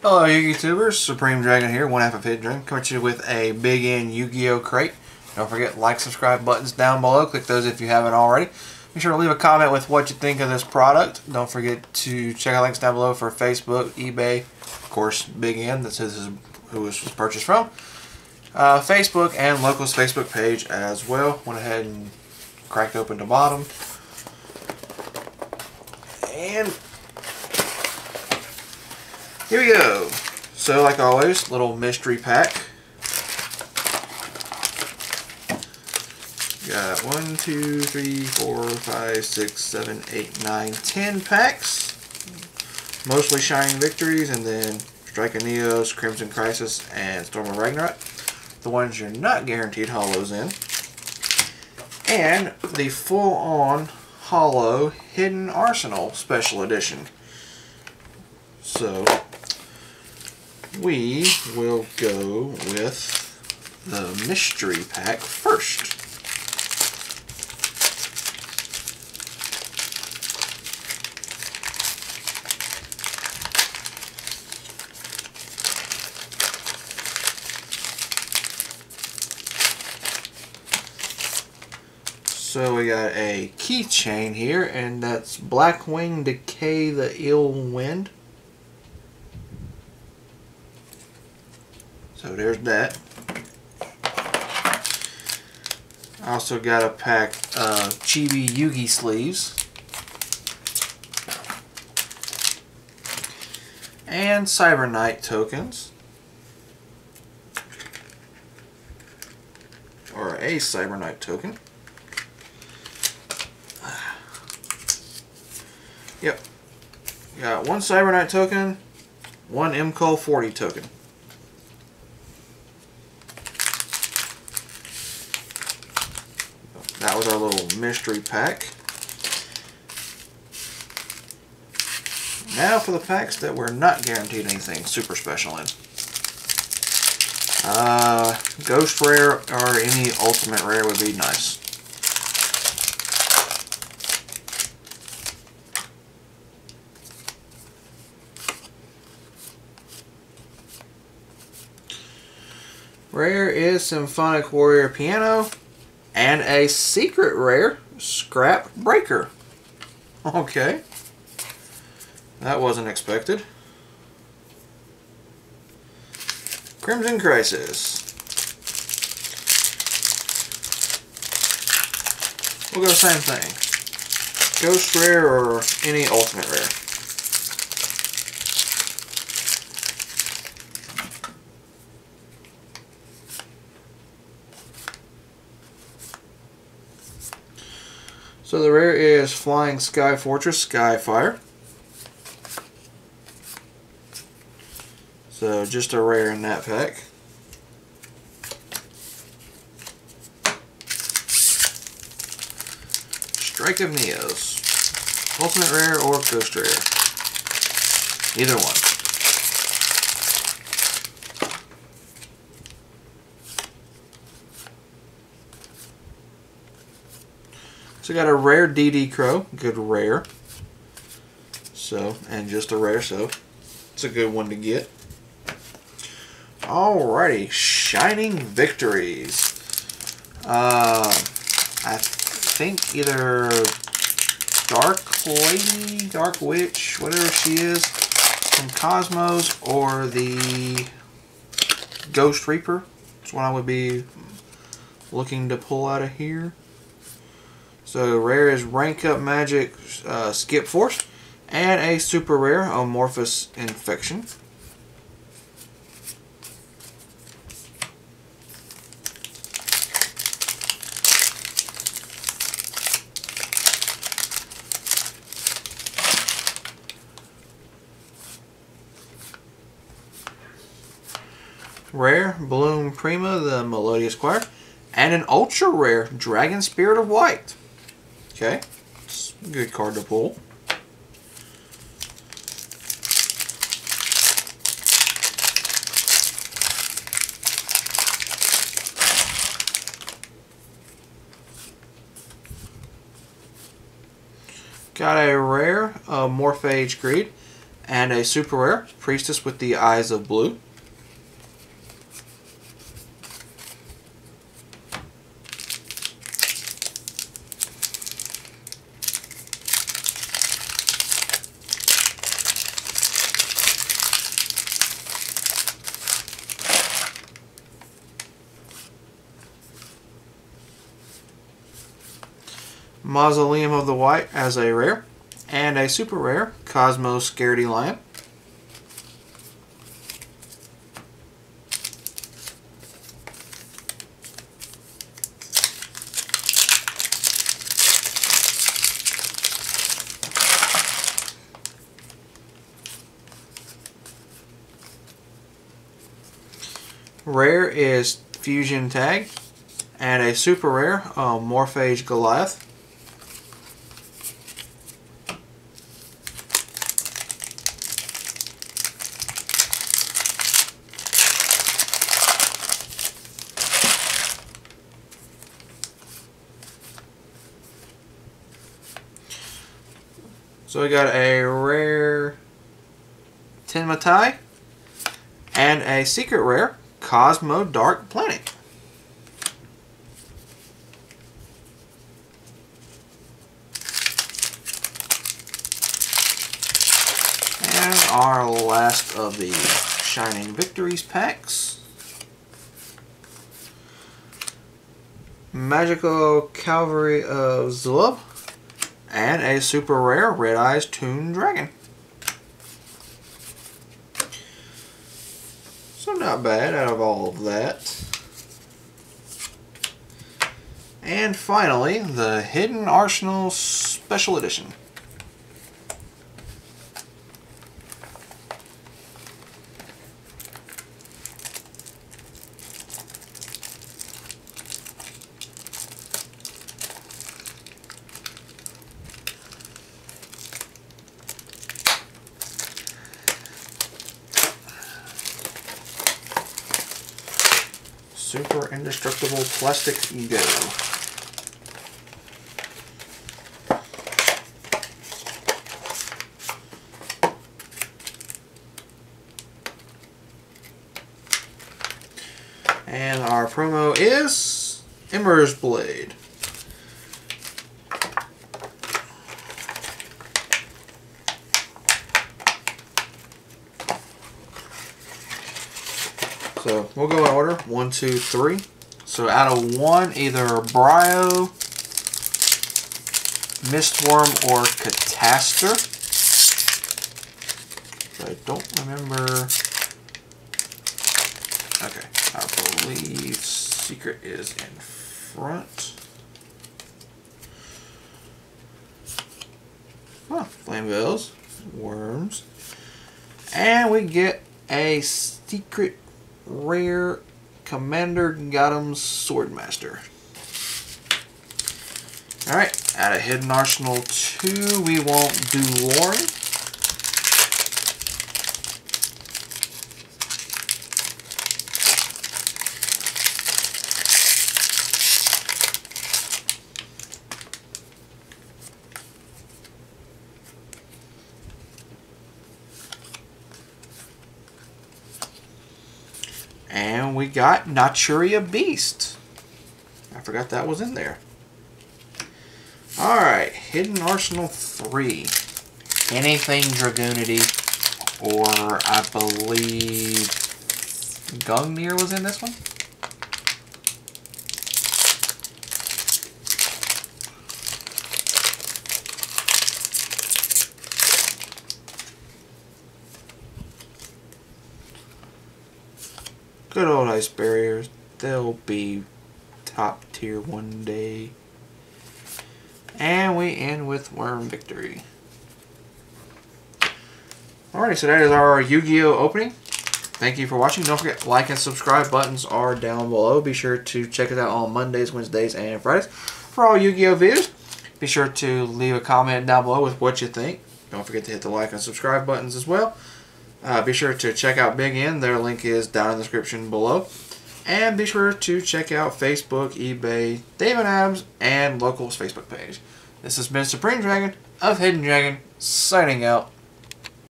Hello YouTubers, Supreme Dragon here, one half of Hidron, coming to you with a Big N Yu-Gi-Oh crate. Don't forget, like, subscribe buttons down below, click those if you haven't already. Be sure to leave a comment with what you think of this product. Don't forget to check out links down below for Facebook, eBay, of course Big N, that's who this was purchased from. Facebook and Locals Facebook page as well. Went ahead and cracked open the bottom. And here we go. So, like always, little mystery pack. Got 10 packs. Mostly Shining Victories, and then Strike of Neos, Crimson Crisis, and Storm of Ragnarok. The ones you're not guaranteed hollows in. And the full-on hollow Hidden Arsenal Special Edition. So we will go with the mystery pack first. So we got a keychain here, and that's Blackwing Decay the Ill Wind. So there's that. I also got a pack of Chibi Yugi sleeves. And Cyber Knight tokens. Or a Cyber Knight token. Yep. Got one Cyber Knight token, one MCO 40 token. That was our little mystery pack. Now for the packs that we're not guaranteed anything super special in. Ghost Rare or any Ultimate Rare would be nice. Rare is Symphonic Warrior Piano. And a secret rare, Scrap Breaker. Okay. That wasn't expected. Crimson Crisis. We'll go same thing. Ghost Rare or any Ultimate Rare. So the rare is Flying Sky Fortress, Skyfire. So just a rare in that pack. Strike of Neos. Ultimate Rare or Ghost Rare. Either one. So got a rare DD Crow, good rare. So, and just a rare, so it's a good one to get. Alrighty, Shining Victories. I think either Dark Lady, Dark Witch, whatever she is, from Cosmos, or the Ghost Reaper. That's what I would be looking to pull out of here. So rare is Rank Up Magic, Skip Force, and a super rare, Amorphage Infection. Rare, Bloom Prima, the Melodious Choir, and an ultra rare, Dragon Spirit of White. Okay, it's a good card to pull. Got a rare, Morphage Greed, And a super rare, Priestess with the Eyes of Blue. Mausoleum of the White as a rare, and a super rare, Cosmos Scaredy Lion. Rare is Fusion Tag, and a super rare, Morphage Goliath. So we got a rare Tenma Tai and a secret rare Cosmo Dark Planet. And our last of the Shining Victories packs. Magical Cavalry of Zulub. And a super rare Red Eyes Toon Dragon. So not bad out of all of that. And finally, the Hidden Arsenal Special Edition. Super indestructible plastic ego. And our promo is Ember's Blade. So we'll go in order. 1, 2, 3. So out of one, either Bryo, Mistworm, or Catastor. I don't remember. Okay, I believe Secret is in front. Huh, Flame Veils, Worms. And we get a Secret Rare Commander Gotham Swordmaster. Alright, out of Hidden Arsenal 2, we want Dulorn. And we got Naturia Beast. I forgot that was in there. Alright, Hidden Arsenal 3. Anything Dragoonity, or I believe Gungnir was in this one? Good old ice barriers. They'll be top tier one day. And we end with Worm Victory. Alrighty, so that is our Yu-Gi-Oh! Opening. Thank you for watching. Don't forget, like and subscribe buttons are down below. Be sure to check us out on Mondays, Wednesdays, and Fridays for all Yu-Gi-Oh! Videos. Be sure to leave a comment down below with what you think. Don't forget to hit the like and subscribe buttons as well. Be sure to check out Big N. Their link is down in the description below. And be sure to check out Facebook, eBay, David Adams, and Locals' Facebook page. This has been Supreme Dragon of Hidden Dragon, signing out.